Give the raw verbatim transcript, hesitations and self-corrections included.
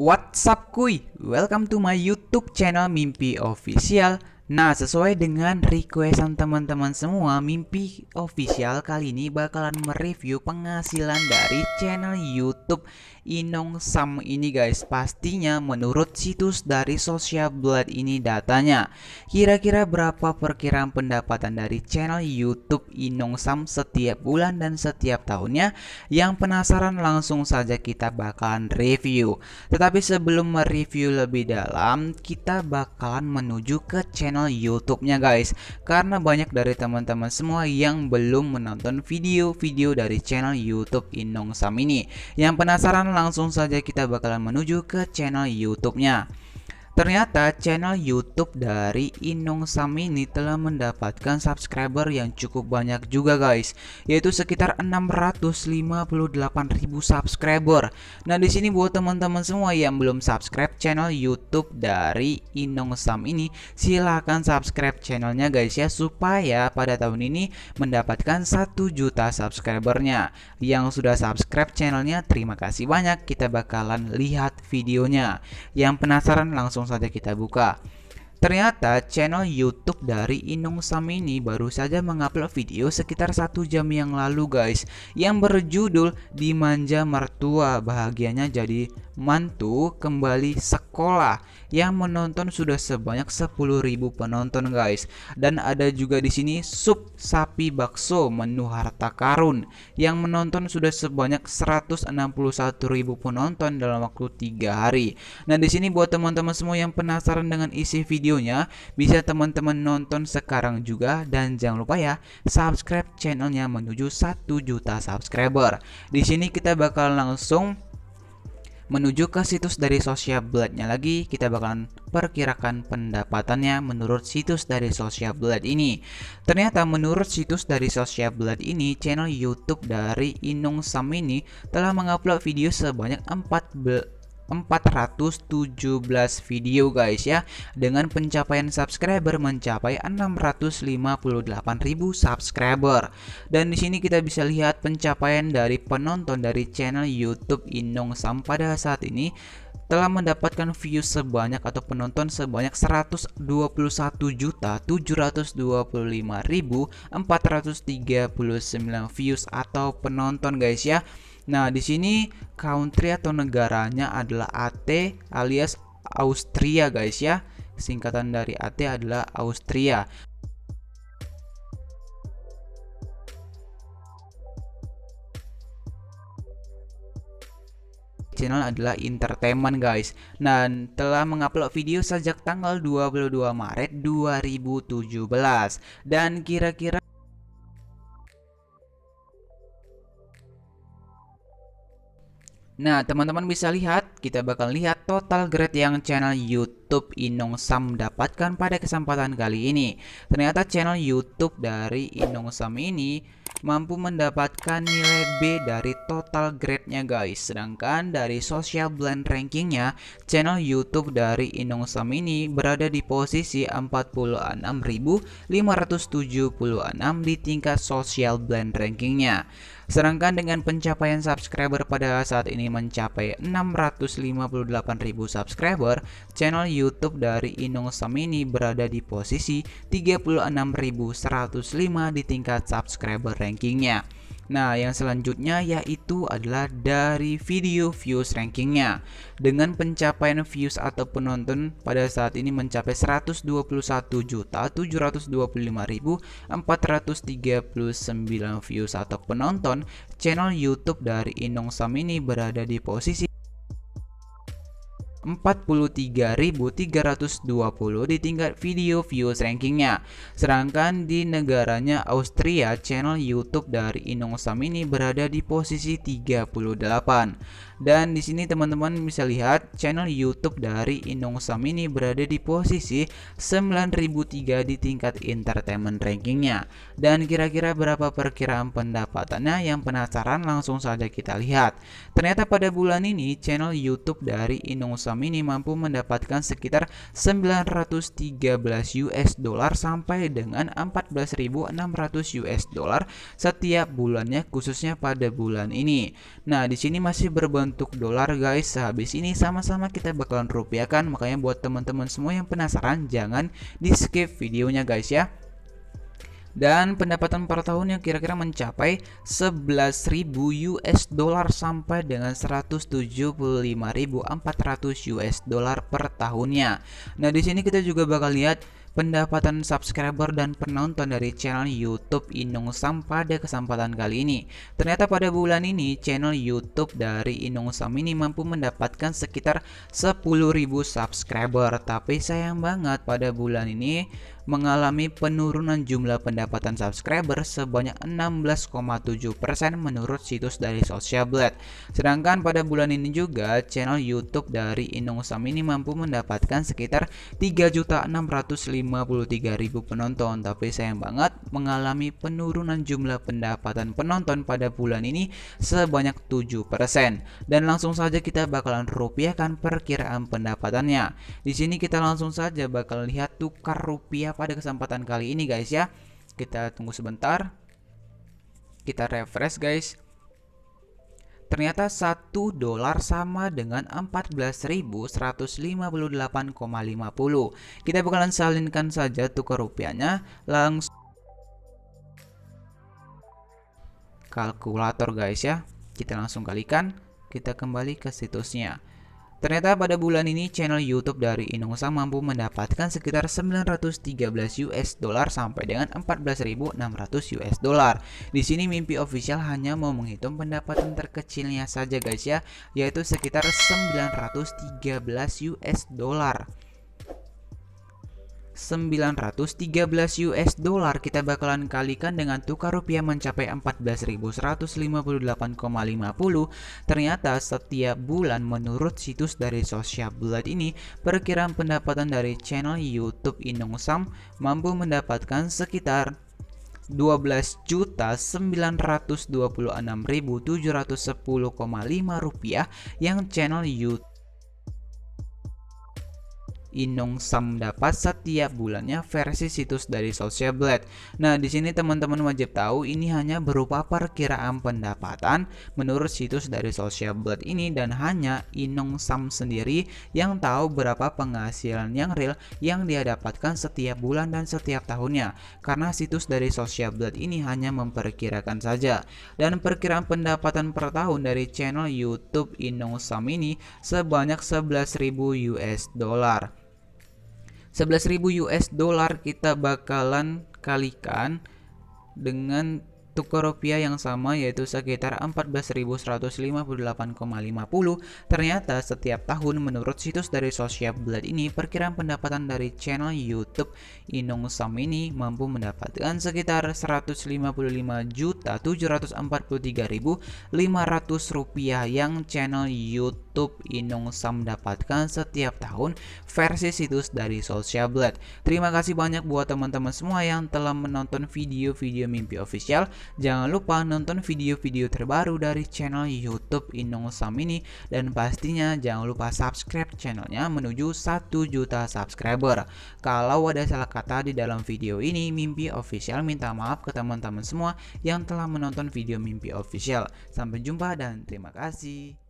What's up kuy, welcome to my YouTube channel Mimpi Official. Nah, sesuai dengan requestan teman-teman semua, Mimpi Official kali ini bakalan mereview penghasilan dari channel YouTube Inong Sam ini guys. Pastinya menurut situs dari Social Blade ini datanya, kira-kira berapa perkiraan pendapatan dari channel YouTube Inong Sam setiap bulan dan setiap tahunnya. Yang penasaran langsung saja kita bakalan review. Tetapi sebelum mereview lebih dalam, kita bakalan menuju ke channel YouTube-nya guys, karena banyak dari teman-teman semua yang belum menonton video-video dari channel YouTube Inong Sam ini. Yang penasaran langsung saja kita bakalan menuju ke channel YouTube-nya. Ternyata channel YouTube dari Inong Sam ini telah mendapatkan subscriber yang cukup banyak juga guys, yaitu sekitar enam ratus lima puluh delapan ribu subscriber. Nah, di sini buat teman-teman semua yang belum subscribe channel YouTube dari Inong Sam ini, silahkan subscribe channelnya guys ya, supaya pada tahun ini mendapatkan satu juta subscribernya. Yang sudah subscribe channelnya, terima kasih banyak. Kita bakalan lihat videonya. Yang penasaran langsung saja kita buka. Ternyata channel YouTube dari Inong Sam ini baru saja mengupload video sekitar satu jam yang lalu guys, yang berjudul Dimanja Mertua, bahagianya jadi mantu kembali sekolah, yang menonton sudah sebanyak sepuluh ribu penonton guys. Dan ada juga di sini sup sapi bakso menu harta karun, yang menonton sudah sebanyak seratus enam puluh satu ribu penonton dalam waktu tiga hari. Nah, di sini buat teman-teman semua yang penasaran dengan isi video videonya, bisa teman-teman nonton sekarang juga, dan jangan lupa ya subscribe channelnya menuju satu juta subscriber. Di sini kita bakal langsung menuju ke situs dari Social Blade-nya lagi. Kita bakalan perkirakan pendapatannya menurut situs dari Social Blade ini. Ternyata menurut situs dari Social Blade ini, channel YouTube dari Inong Sam ini telah mengupload video sebanyak empat belas empat ratus tujuh belas video guys ya, dengan pencapaian subscriber mencapai enam ratus lima puluh delapan ribu subscriber. Dan di sini kita bisa lihat pencapaian dari penonton dari channel YouTube Inong Sam pada saat ini telah mendapatkan views sebanyak atau penonton sebanyak seratus dua puluh satu juta tujuh ratus dua puluh lima ribu empat ratus tiga puluh sembilan views atau penonton guys ya. Nah, di sini country atau negaranya adalah A T alias Austria guys ya. Singkatan dari A T adalah Austria. Channel adalah entertainment guys, dan telah mengupload video sejak tanggal dua puluh dua Maret dua ribu tujuh belas. Dan kira-kira nah, teman-teman bisa lihat, kita bakal lihat total grade yang channel YouTube Inong Sam dapatkan pada kesempatan kali ini. Ternyata channel YouTube dari Inong Sam ini mampu mendapatkan nilai B dari total grade-nya guys. Sedangkan dari Social Blade rankingnya, channel YouTube dari Inong Sam ini berada di posisi empat puluh enam ribu lima ratus tujuh puluh enam di tingkat Social Blade rankingnya. Sedangkan dengan pencapaian subscriber pada saat ini mencapai enam ratus lima puluh delapan ribu subscriber, channel YouTube dari Inong Sam ini berada di posisi tiga puluh enam ribu seratus lima di tingkat subscriber rankingnya. Nah, yang selanjutnya yaitu adalah dari video views rankingnya, dengan pencapaian views atau penonton pada saat ini mencapai seratus dua puluh satu juta tujuh ratus dua puluh lima ribu empat ratus tiga puluh sembilan views atau penonton. Channel YouTube dari Inong Sam ini berada di posisi empat puluh tiga ribu tiga ratus dua puluh di tingkat video views rankingnya. Sedangkan di negaranya Austria, channel YouTube dari Inong Sam ini berada di posisi tiga puluh delapan. Dan di sini teman-teman bisa lihat channel YouTube dari Inong Sam ini berada di posisi sembilan ribu tiga di tingkat entertainment rankingnya. Dan kira-kira berapa perkiraan pendapatannya? Yang penasaran langsung saja kita lihat. Ternyata pada bulan ini channel YouTube dari Inong Sam ini mampu mendapatkan sekitar sembilan ratus tiga belas U S dollar sampai dengan empat belas ribu enam ratus U S dollar setiap bulannya, khususnya pada bulan ini. Nah, di sini masih berbentuk dolar guys. Sehabis ini sama-sama kita bakalan rupiahkan, makanya buat teman-teman semua yang penasaran jangan di-skip videonya guys ya. Dan pendapatan per tahun yang kira-kira mencapai sebelas ribu U S dollar sampai dengan seratus tujuh puluh lima ribu empat ratus U S dollar per tahunnya. Nah, di sini kita juga bakal lihat pendapatan subscriber dan penonton dari channel YouTube Inong Sam pada kesempatan kali ini. Ternyata pada bulan ini channel YouTube dari Inong Sam ini mampu mendapatkan sekitar sepuluh ribu subscriber, tapi sayang banget pada bulan ini mengalami penurunan jumlah pendapatan subscriber sebanyak enam belas koma tujuh persen menurut situs dari Social Blade. Sedangkan pada bulan ini juga channel YouTube dari Inong Sam ini mampu mendapatkan sekitar tiga juta enam ratus lima puluh tiga ribu penonton, tapi sayang banget mengalami penurunan jumlah pendapatan penonton pada bulan ini sebanyak tujuh persen. Dan langsung saja kita bakalan rupiahkan perkiraan pendapatannya. Di sini kita langsung saja bakal lihat tukar rupiah pada kesempatan kali ini guys ya. Kita tunggu sebentar, kita refresh guys. Ternyata satu dolar sama dengan empat belas ribu seratus lima puluh delapan koma lima nol. Kita bakalan salinkan saja tukar rupiahnya. Langsung kalkulator guys ya. Kita langsung kalikan. Kita kembali ke situsnya. Ternyata pada bulan ini channel YouTube dari Inong Sam mampu mendapatkan sekitar sembilan ratus tiga belas U S dollar sampai dengan empat belas ribu enam ratus U S dollar. Di sini Mimpi Official hanya mau menghitung pendapatan terkecilnya saja guys ya, yaitu sekitar sembilan ratus tiga belas U S dollar. sembilan ratus tiga belas U S dollar kita bakalan kalikan dengan tukar rupiah mencapai empat belas ribu seratus lima puluh delapan koma lima nol. Ternyata setiap bulan menurut situs dari Social Blade ini, perkiraan pendapatan dari channel YouTube Inong Sam mampu mendapatkan sekitar dua belas juta sembilan ratus dua puluh enam ribu tujuh ratus sepuluh koma lima rupiah yang channel YouTube Inong Sam dapat setiap bulannya versi situs dari Social Blade. Nah, di sini teman-teman wajib tahu ini hanya berupa perkiraan pendapatan menurut situs dari Social Blade ini, dan hanya Inong Sam sendiri yang tahu berapa penghasilan yang real yang dia dapatkan setiap bulan dan setiap tahunnya, karena situs dari Social Blade ini hanya memperkirakan saja. Dan perkiraan pendapatan per tahun dari channel YouTube Inong Sam ini sebanyak sebelas ribu U S dollar. sebelas ribu U S dollar kita bakalan kalikan dengan tukar rupiah yang sama, yaitu sekitar empat belas ribu seratus lima puluh delapan koma lima nol. Ternyata setiap tahun menurut situs dari Social Blade ini, perkiraan pendapatan dari channel YouTube Inong Sam ini mampu mendapatkan sekitar seratus lima puluh lima juta tujuh ratus empat puluh tiga ribu lima ratus rupiah yang channel YouTube Inong Sam dapatkan setiap tahun versi situs dari Social Blade. Terima kasih banyak buat teman-teman semua yang telah menonton video-video Mimpi Official. Jangan lupa nonton video-video terbaru dari channel YouTube Inong Sam ini, dan pastinya jangan lupa subscribe channelnya menuju satu juta subscriber. Kalau ada salah kata di dalam video ini, Mimpi Official minta maaf ke teman-teman semua yang telah menonton video Mimpi Official. Sampai jumpa dan terima kasih.